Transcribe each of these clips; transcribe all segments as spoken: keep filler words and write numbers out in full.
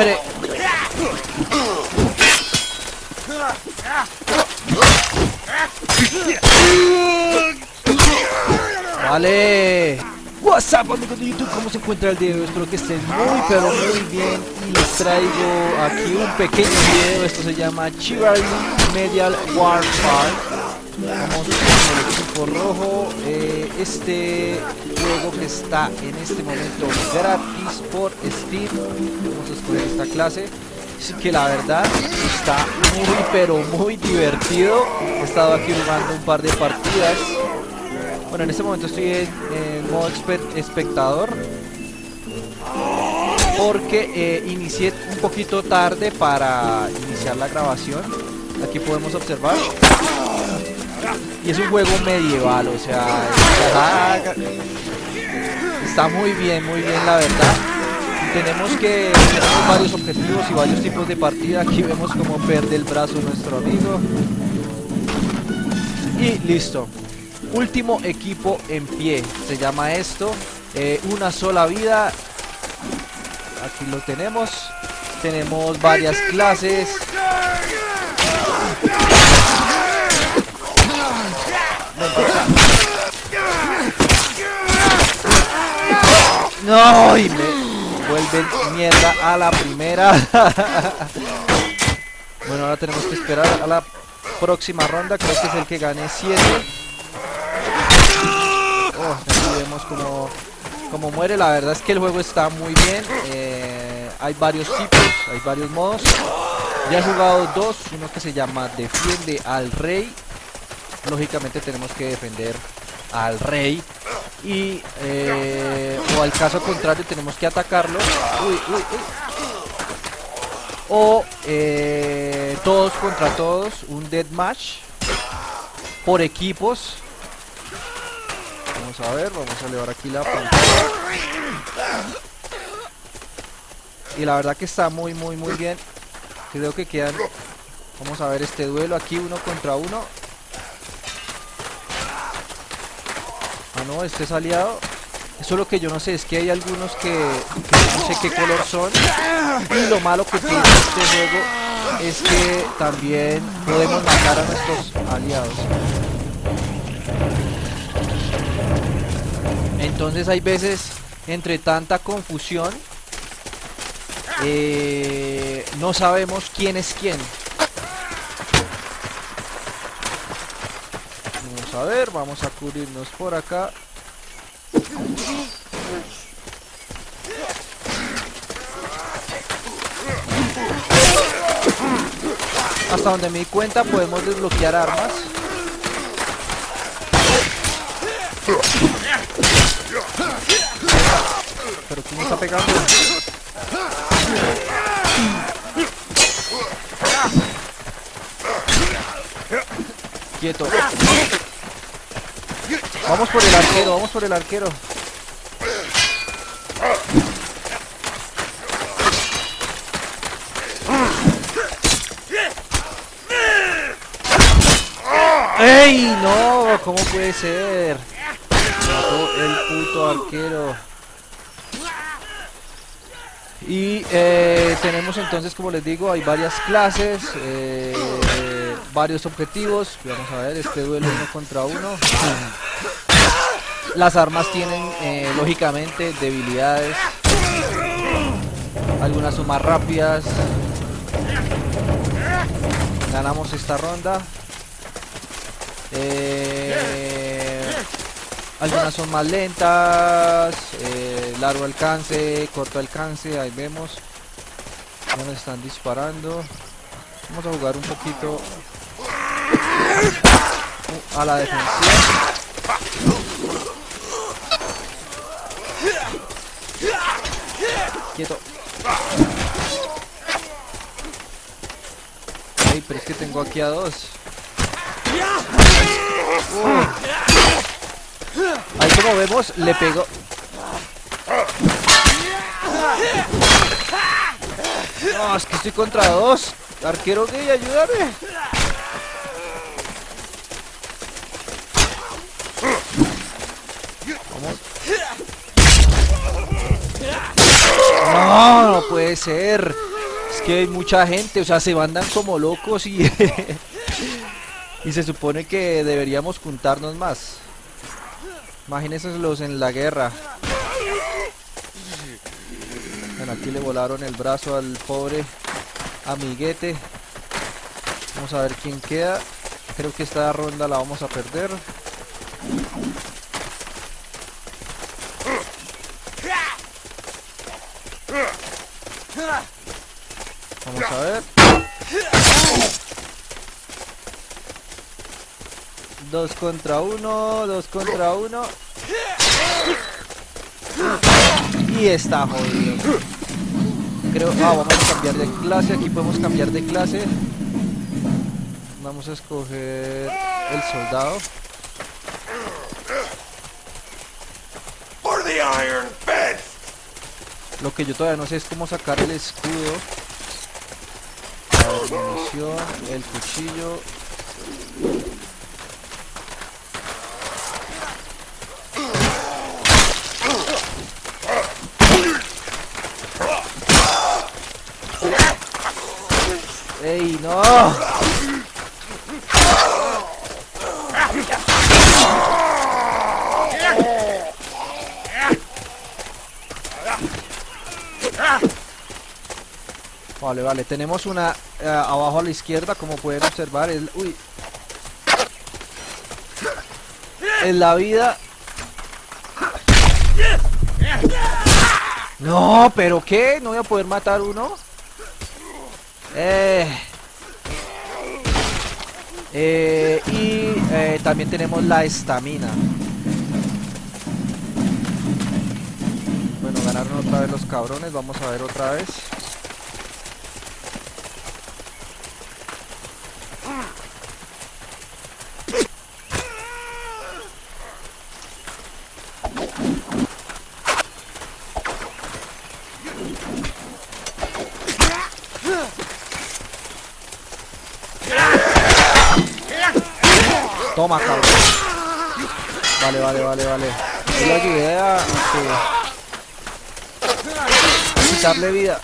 muere. Vale. What's up, amigos de YouTube, ¿cómo se encuentra el día de hoy? Espero que estén muy pero muy bien. Y les traigo aquí un pequeño video. Esto se llama Chivalry Medieval Warfare. Vamos con el equipo rojo. eh, Este juego que está en este momento gratis por Steam. Vamos a escoger esta clase, que la verdad está muy pero muy divertido. He estado aquí jugando un par de partidas. Bueno, en este momento estoy en, en modo espectador porque eh, inicié un poquito tarde para iniciar la grabación. Aquí podemos observar, y es un juego medieval, o sea, está, está muy bien, muy bien la verdad. Tenemos que tenemos varios objetivos y varios tipos de partida. Aquí vemos cómo pierde el brazo nuestro amigo. Y listo. Último equipo en pie. Se llama esto. Eh, una sola vida. Aquí lo tenemos. Tenemos varias clases. No, y me... vuelven mierda a la primera. Bueno, ahora tenemos que esperar a la próxima ronda. Creo que es el que gane siete. Oh, aquí vemos como, como muere. La verdad es que el juego está muy bien. Eh, hay varios tipos, hay varios modos. Ya he jugado dos. Uno que se llama Defiende al Rey. Lógicamente tenemos que defender al rey. Y eh, o al caso contrario tenemos que atacarlo. Uy, uy, uy. O eh, todos contra todos, un deathmatch por equipos. Vamos a ver, vamos a elevar aquí la pantalla. Y la verdad que está muy muy muy bien. Creo que quedan, vamos a ver este duelo aquí, uno contra uno. Ah, no, este es aliado. Eso es lo que yo no sé, es que hay algunos que, que no sé qué color son. Y lo malo que tiene este juego es que también podemos matar a nuestros aliados. Entonces hay veces, entre tanta confusión, eh, no sabemos quién es quién. A ver, vamos a cubrirnos por acá. Hasta donde me di cuenta podemos desbloquear armas. Pero ¿quién está pegando? Quieto. Vamos por el arquero, vamos por el arquero. ¡Ey! ¡No! ¿Cómo puede ser? Mató el puto arquero. Y eh, tenemos entonces, como les digo, hay varias clases. Eh, varios objetivos. Vamos a ver, este duelo uno contra uno. Las armas tienen eh, lógicamente debilidades. Algunas son más rápidas. Ganamos esta ronda. eh, Algunas son más lentas. eh, Largo alcance, corto alcance. Ahí vemos. Ya nos están disparando. Vamos a jugar un poquito a la defensiva. Quieto. Ay, pero es que tengo aquí a dos. Uy. Ahí, como vemos, le pegó. No, es que estoy contra dos. Arquero gay, ayúdame. No, no puede ser. Es que hay mucha gente, o sea, se mandan como locos y... y se supone que deberíamos juntarnos más. Imagínense los en la guerra. Bueno, aquí le volaron el brazo al pobre amiguete. Vamos a ver quién queda. Creo que esta ronda la vamos a perder. Vamos a ver. Dos contra uno, dos contra uno. Y está jodido. Creo... Ah, vamos a cambiar de clase. Aquí podemos cambiar de clase. Vamos a escoger el soldado. Lo que yo todavía no sé es cómo sacar el escudo. La munición, el cuchillo. ¡Ey, no! Vale, vale, tenemos una uh, abajo a la izquierda, como pueden observar. El, uy. En la vida. No, pero ¿qué? ¿No voy a poder matar uno? Eh, eh, y eh, también tenemos la estamina. Bueno, ganaron otra vez los cabrones. Vamos a ver otra vez. Toma, cabrón. Vale, vale, vale, vale. Yo le ayudé a... Okay. Quitarle vida.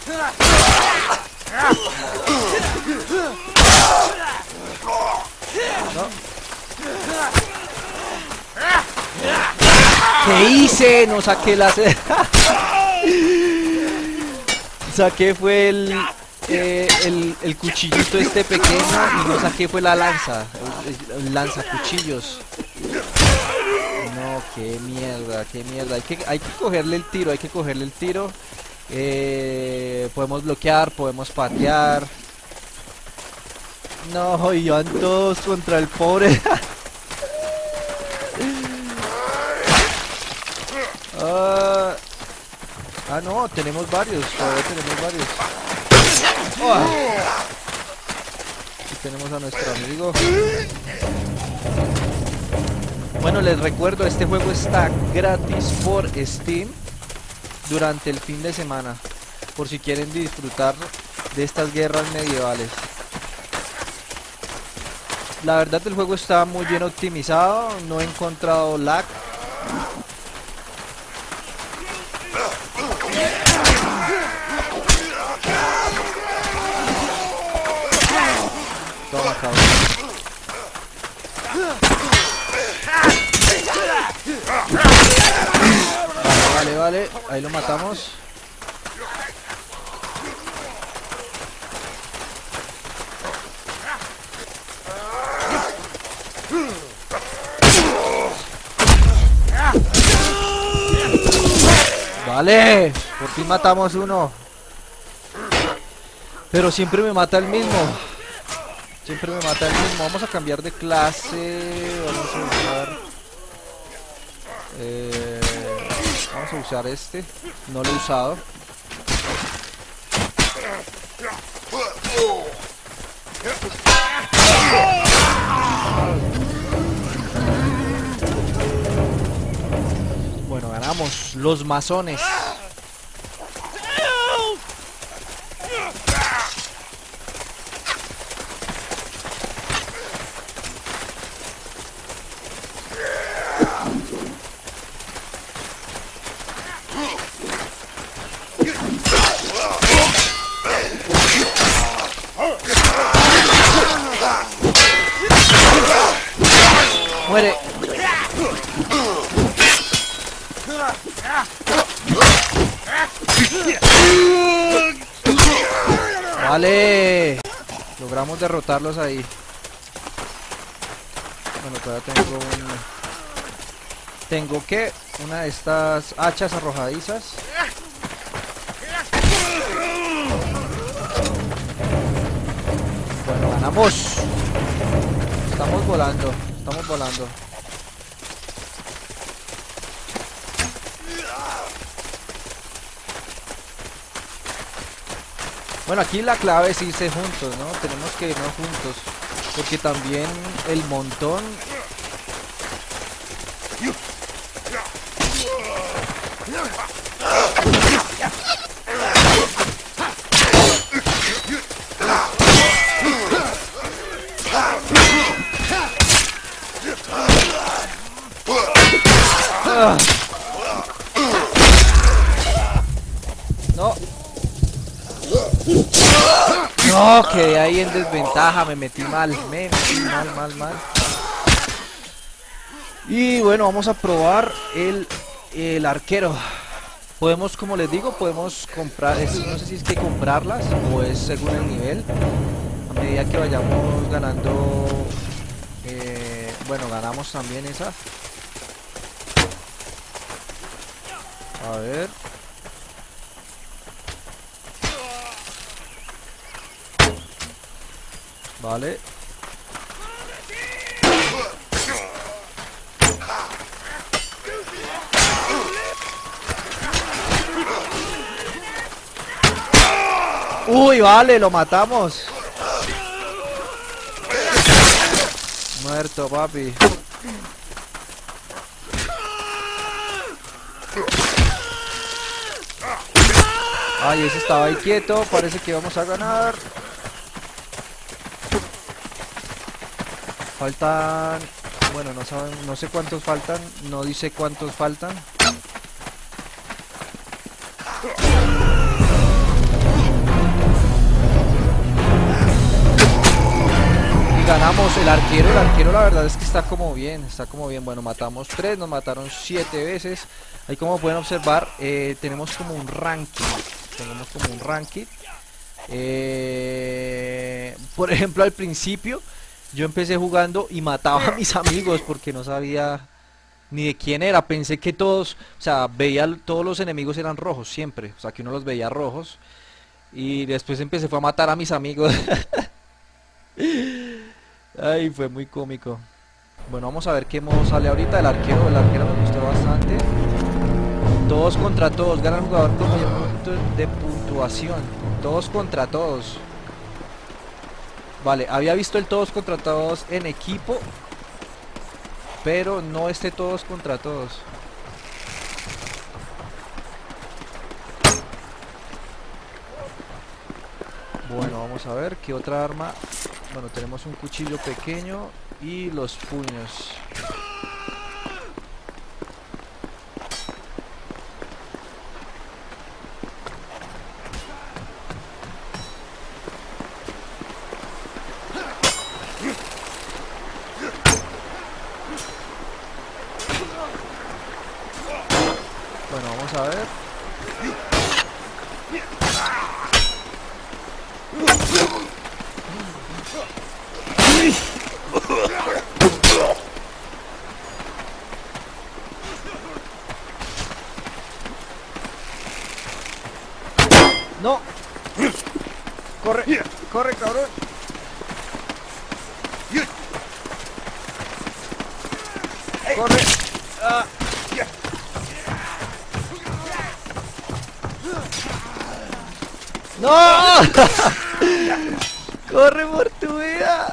¿No? ¿Qué hice? No saqué la... Saqué fue el... Eh, el, el cuchillito este pequeño y no saqué fue la lanza, el, el, el lanza cuchillos. No, qué mierda, qué mierda. Hay que, hay que cogerle el tiro, hay que cogerle el tiro. Eh, podemos bloquear, podemos patear. No, y van todos contra el pobre. uh, ah, no, tenemos varios, todavía tenemos varios. Oh. Aquí tenemos a nuestro amigo. Bueno, les recuerdo, este juego está gratis por Steam durante el fin de semana, por si quieren disfrutar de estas guerras medievales. La verdad, el juego está muy bien optimizado, no he encontrado lag. Vale, vale, ahí lo matamos. Vale, por fin matamos uno. Pero siempre me mata el mismo. Siempre me mata el mismo. Vamos a cambiar de clase. Vamos a usar... Eh, vamos a usar este. No lo he usado. Bueno, ganamos. Los masones. Vale, logramos derrotarlos ahí. Bueno, todavía tengo una... Tengo que una de estas hachas arrojadizas. Bueno, ganamos. Estamos volando, estamos volando. Bueno, aquí la clave es irse juntos, ¿no? Tenemos que irnos juntos, porque también el montón... No, quedé ahí en desventaja, me metí mal, me metí mal, mal, mal. Y bueno, vamos a probar el, el arquero. Podemos, como les digo, podemos comprar, es, no sé si es que comprarlas o es según el nivel. A medida que vayamos ganando, eh, bueno, ganamos también esa. A ver... Vale. Uy, vale, lo matamos. Muerto, papi. Ay, ese estaba ahí quieto, parece que vamos a ganar. Faltan, bueno, no saben, no sé cuántos faltan, no dice cuántos faltan. Y ganamos el arquero, el arquero la verdad es que está como bien, está como bien. Bueno, matamos tres, nos mataron siete veces. Ahí como pueden observar, eh, tenemos como un ranking, tenemos como un ranking. Eh, por ejemplo, al principio... Yo empecé jugando y mataba a mis amigos porque no sabía ni de quién era. Pensé que todos, o sea, veía todos los enemigos eran rojos siempre. O sea, que uno los veía rojos. Y después empecé fue a matar a mis amigos. Ay, fue muy cómico. Bueno, vamos a ver qué modo sale ahorita. El arquero, el arquero me gustó bastante. Todos contra todos. Gana el jugador con mayor punto de puntuación. Todos contra todos. Vale, había visto el todos contra todos en equipo, pero no este todos contra todos. Bueno, vamos a ver qué otra arma. Bueno, tenemos un cuchillo pequeño y los puños. Bueno, vamos a ver. No. Corre, corre, cabrón. Corre. Ah. ¡No! ¡Corre por tu vida!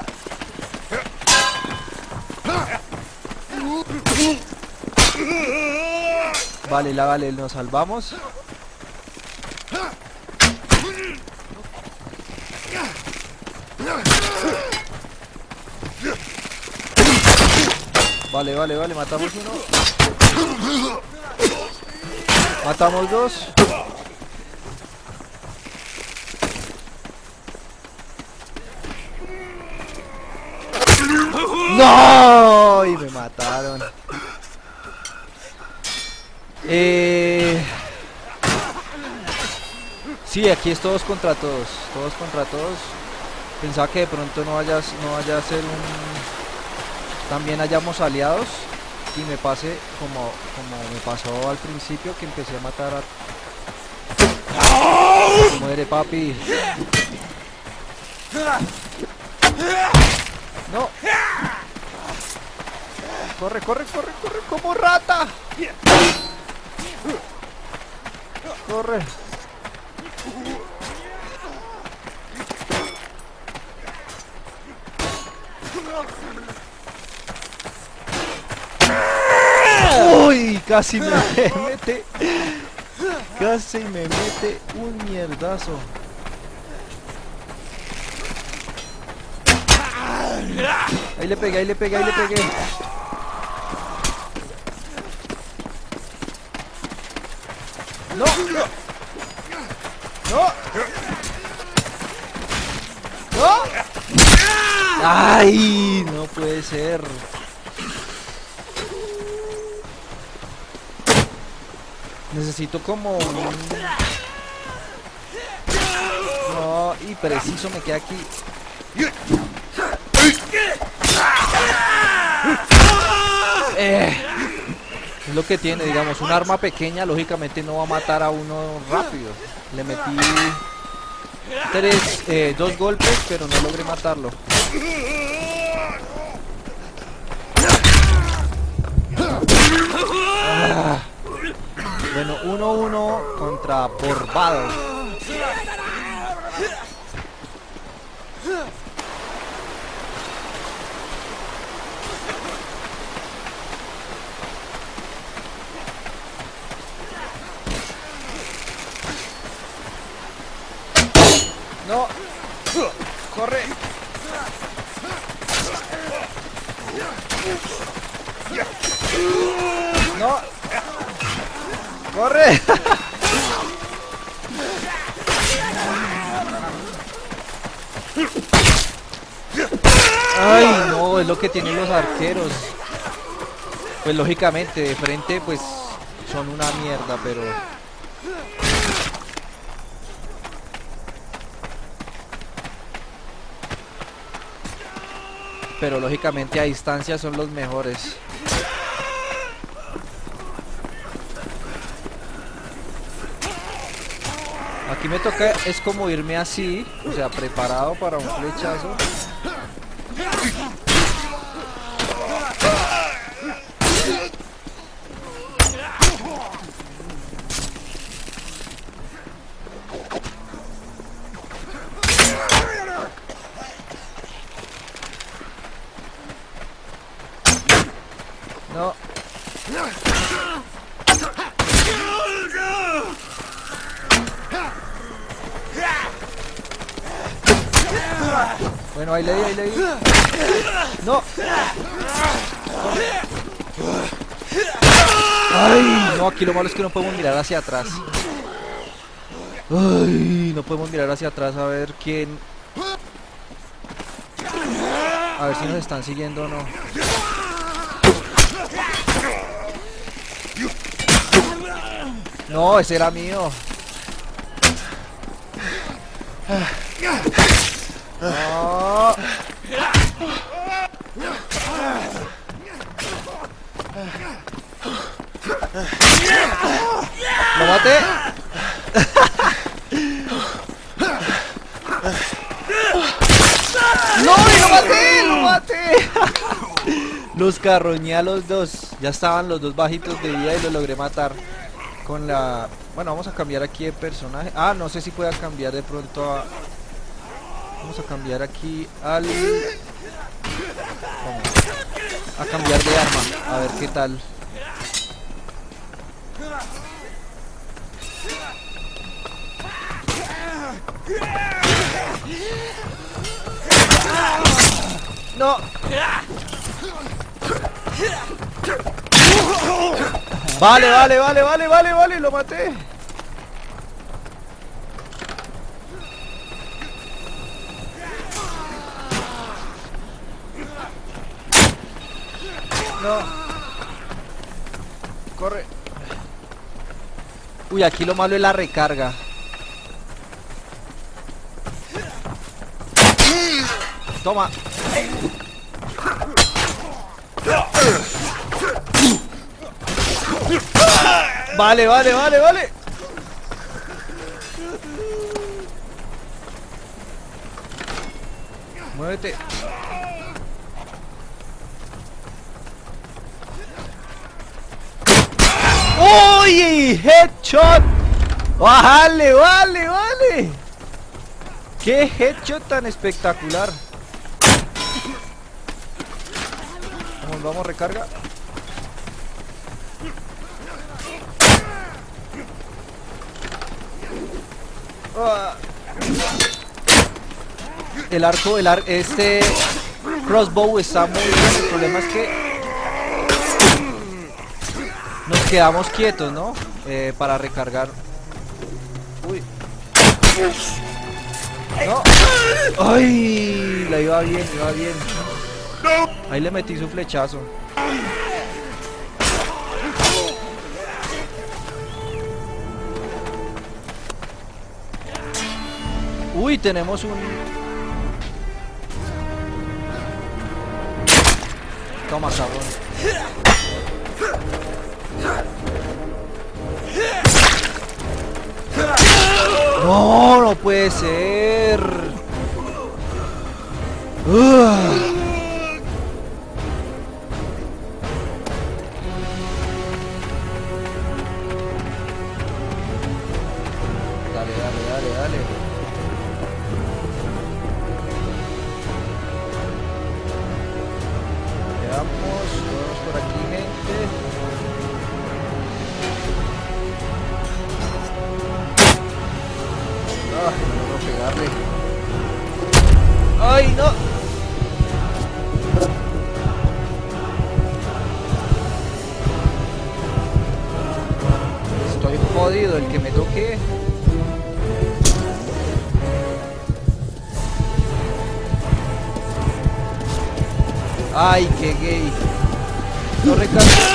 Vale, la vale, nos salvamos. Vale, vale, vale, matamos uno. Matamos dos. ¡No! Y me mataron. Eh... Sí, aquí es todos contra todos, todos contra todos. Pensaba que de pronto no vaya, no vaya a ser un... También hayamos aliados y me pase como, como me pasó al principio, que empecé a matar a... Muere, papi. No. Corre, corre, corre, corre, como rata. Corre. Uy, casi me mete. Casi me mete un mierdazo. Ahí le pegué, ahí le pegué, ahí le pegué. No, no, no. Ay, no puede ser. Necesito como un... No, y preciso me queda aquí. Eh, es lo que tiene, digamos, un arma pequeña lógicamente no va a matar a uno rápido. Le metí tres, eh, dos golpes, pero no logré matarlo. Ah, bueno, uno uno contra Borbado. No, corre. No, corre. Ay, no, es lo que tienen los arqueros. Pues lógicamente de frente pues son una mierda, pero... Pero lógicamente a distancia son los mejores. Aquí me toca, es como irme así, o sea, preparado para un flechazo. No. Bueno, ahí le di, ahí le di. No. Ay, no, aquí lo malo es que no podemos mirar hacia atrás. Ay, no podemos mirar hacia atrás a ver quién... A ver si nos están siguiendo o no. No, ese era mío. No. ¿Lo maté? ¡No, lo maté! ¡Lo maté! Los carroñé a los dos. Ya estaban los dos bajitos de vida y los logré matar. Con la... Bueno, vamos a cambiar aquí de personaje. Ah, no sé si pueda cambiar de pronto a... Vamos a cambiar aquí al... Vamos a cambiar de arma. A ver qué tal. No. Vale, vale, vale, vale, vale, vale, lo maté. No. Corre. Uy, aquí lo malo es la recarga. Toma. Vale, vale, vale, vale. Muévete. ¡Uy! ¡Headshot! ¡Vale, vale, vale! ¡Qué headshot tan espectacular! Vamos, vamos, recarga. Ah. El arco, el ar este crossbow está muy bien. El problema es que nos quedamos quietos, ¿no? Eh, para recargar. Uy. No. Ay, la iba bien, iba bien. Ahí le metí su flechazo. Uy, tenemos un... Toma, cabrón. No, no puede ser. Uf. ¡Ay, no! Estoy jodido, el que me toque. ¡Ay, qué gay! No recargué,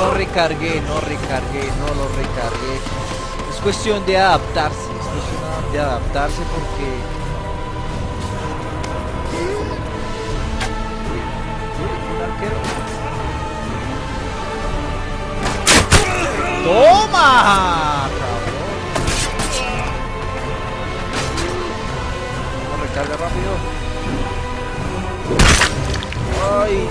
no recargué, no recargué, no lo recargué. Es cuestión de adaptarse, es cuestión de adaptarse porque... ¡Toma! Cabrón. Recarga rápido. Ay,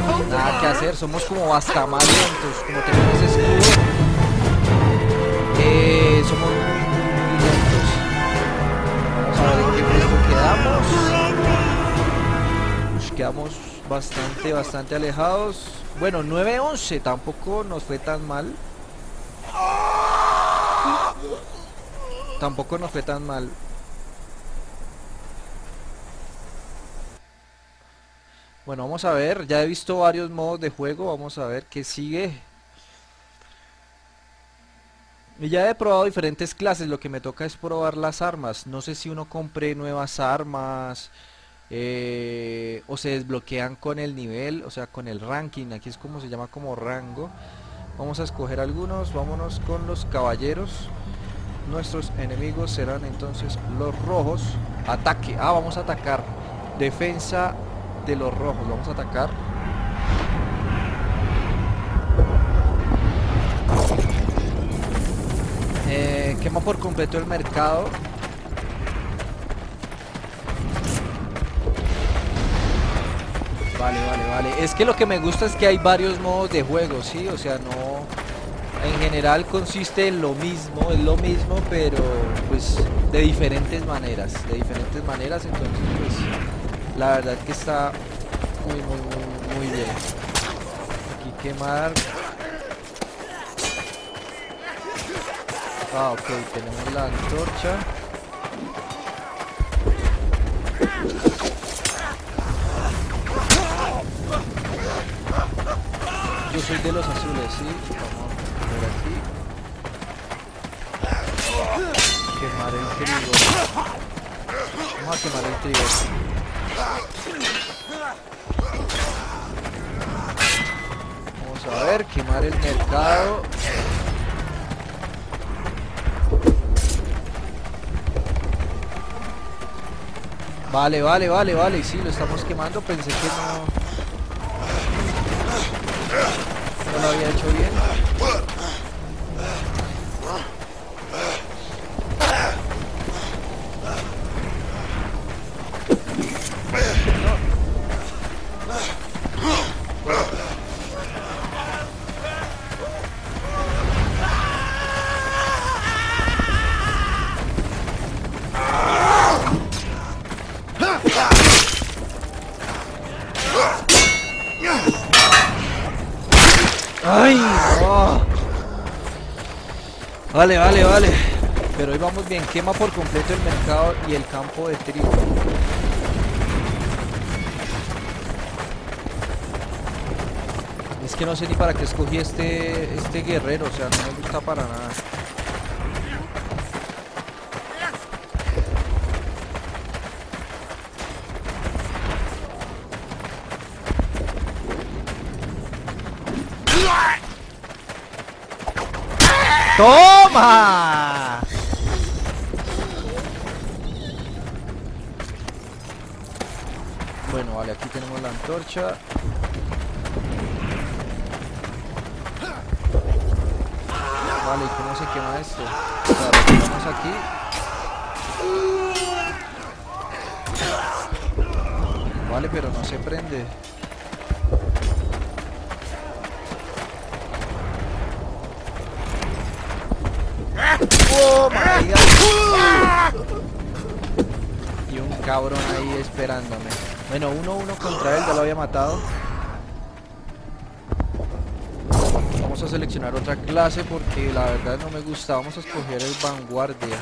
no. Nada que hacer, somos como bastamalentos. Como tenemos ese escudo, eh, somos muy, muy lentos. Vamos a ver en qué riesgo quedamos. Uy, quedamos bastante, bastante alejados. Bueno, nueve once, tampoco nos fue tan mal. Tampoco nos fue tan mal. Bueno, vamos a ver, ya he visto varios modos de juego, vamos a ver qué sigue. Y ya he probado diferentes clases, lo que me toca es probar las armas. No sé si uno compre nuevas armas... Eh, o se desbloquean con el nivel, o sea con el ranking, aquí es como se llama, como rango. Vamos a escoger algunos, vámonos con los caballeros. Nuestros enemigos serán entonces los rojos. Ataque, ah, vamos a atacar. Defensa de los rojos, vamos a atacar. eh, Quema por completo el mercado. Vale, vale, vale. Es que lo que me gusta es que hay varios modos de juego, ¿sí? O sea, no... En general consiste en lo mismo, es lo mismo, pero pues de diferentes maneras. De diferentes maneras, entonces pues... La verdad que está muy, muy, muy, muy bien. Aquí quemar... Ah, ok, tenemos la antorcha. Yo soy de los azules, ¿sí? Vamos a ver aquí. Quemar el trigo. Vamos a quemar el trigo. Vamos Vamos a ver, quemar el mercado. Vale, vale, vale, vale, sí, lo estamos quemando, pensé que no, no lo había hecho bien. Vale, vale, vale. Pero hoy vamos bien. Quema por completo el mercado y el campo de trigo. Es que no sé ni para qué escogí este, este guerrero. O sea, no me gusta para nada. ¡Toma! Bueno, vale, aquí tenemos la antorcha. Vale, ¿y cómo se quema esto? La retiramos aquí. Vale, pero no se prende. Oh my God. Y un cabrón ahí esperándome. Bueno, uno a uno contra él, ya lo había matado. Vamos a seleccionar otra clase porque la verdad no me gusta. Vamos a escoger el vanguardia.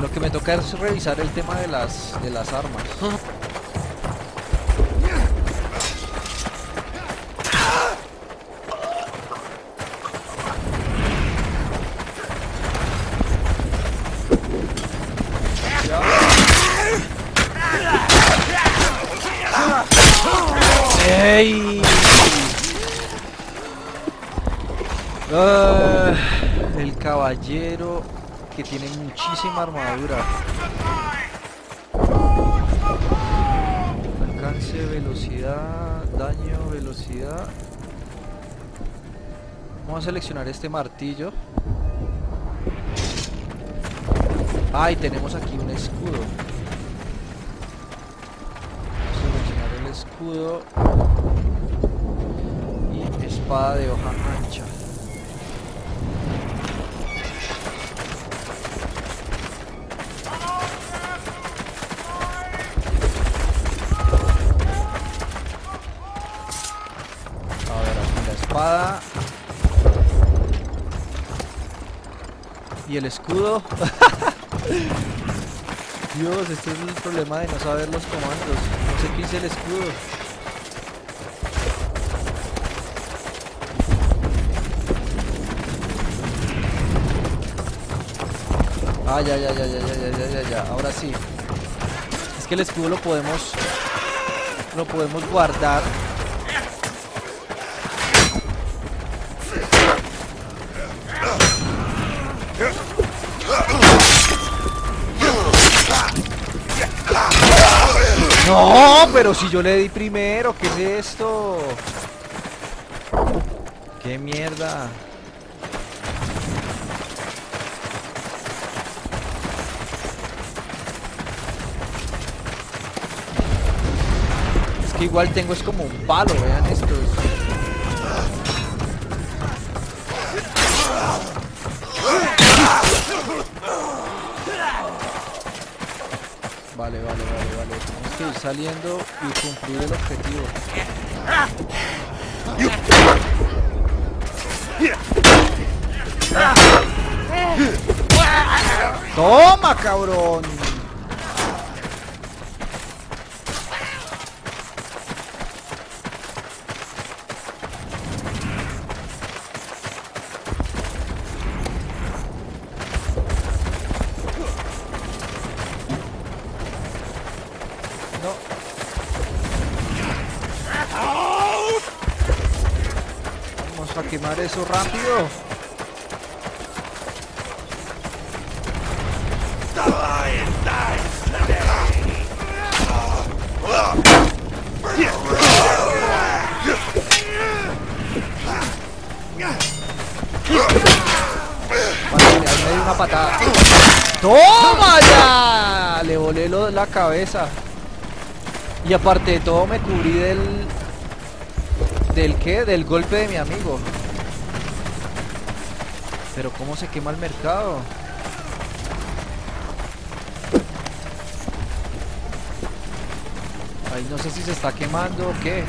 Lo que me toca es revisar el tema de las, de las armas. Uh, el caballero que tiene muchísima armadura. Alcance, velocidad, daño, velocidad. Vamos a seleccionar este martillo. Ah, y tenemos aquí un escudo. Vamos a seleccionar el escudo. Espada de hoja ancha. A ver, aquí la espada y el escudo. Dios, este es el problema de no saber los comandos. No sé qué hice el escudo. Ah, ya, ya, ya, ya, ya, ya, ya, ya, ahora sí. Es que el escudo lo podemos Lo podemos guardar. No, pero si yo le di primero, ¿qué es esto? ¡Qué mierda! Igual tengo, es como un palo, vean esto. Vale, vale, vale, vale. Tenemos que ir saliendo y cumplir el objetivo. ¡Toma, cabrón! No. Vamos a quemar eso rápido. Patada. ¡Toma ya! Le volé lo, la cabeza. Y aparte de todo me cubrí del... ¿Del qué? Del golpe de mi amigo. Pero ¿cómo se quema el mercado? Ay, no sé si se está quemando o qué.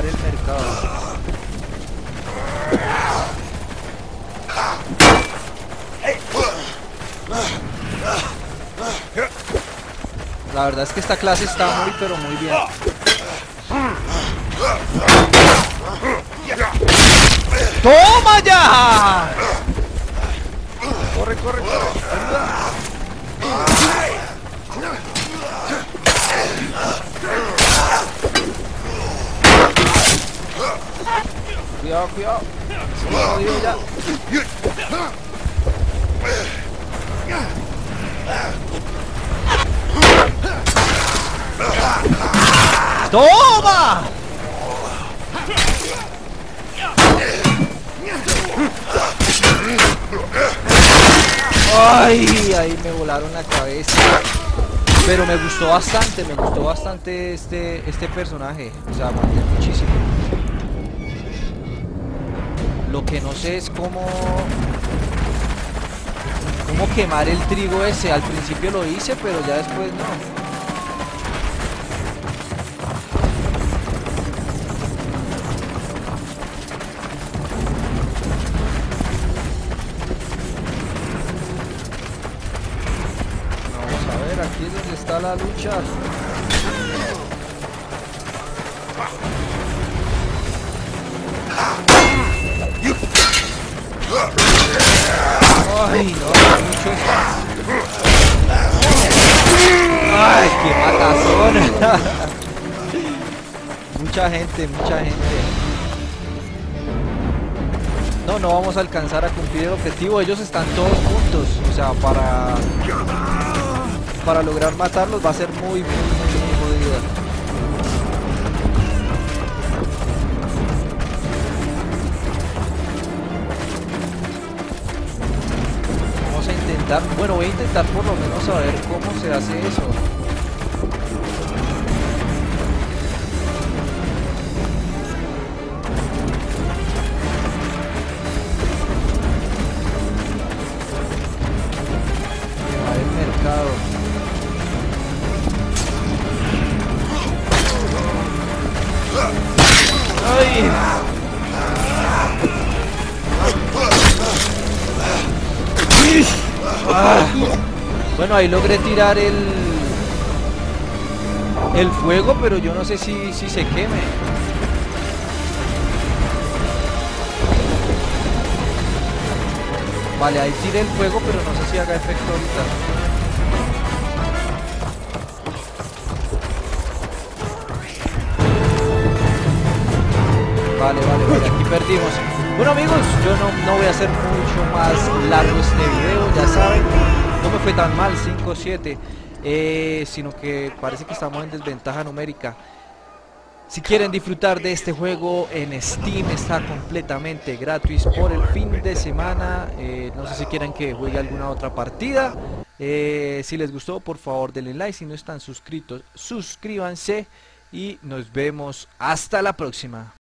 El mercado. La verdad es que esta clase está muy pero muy bien. ¡Toma ya! Corre, corre, corre. Cuidado, cuidado. ¡Toma! Ay, ahí me volaron la cabeza. Pero me gustó bastante, me gustó bastante este, este personaje. O sea, aguanté muchísimo. Lo que no sé es cómo cómo quemar el trigo ese. Al principio lo hice, pero ya después no. Vamos a ver, aquí es donde está la lucha. Ay, no, mucho. Ay, qué matazón. Mucha gente, mucha gente. No, no vamos a alcanzar a cumplir el objetivo. Ellos están todos juntos. O sea, para para lograr matarlos va a ser muy, muy, muy, muy jodido. Bueno, voy a intentar por lo menos saber cómo se hace eso. Quemar el mercado. ¡Ay! Ah, bueno, ahí logré tirar el el fuego, pero yo no sé si, si se queme. Vale, ahí tiré el fuego, pero no sé si haga efecto ahorita. Vale, vale, vale, aquí perdimos. Bueno amigos, yo no, no voy a hacer mucho más largo este video, ya saben, no me fue tan mal, cinco siete, eh, sino que parece que estamos en desventaja numérica. Si quieren disfrutar de este juego en Steam, está completamente gratis por el fin de semana, eh, no sé si quieren que juegue alguna otra partida, eh, si les gustó por favor denle like, si no están suscritos, suscríbanse y nos vemos hasta la próxima.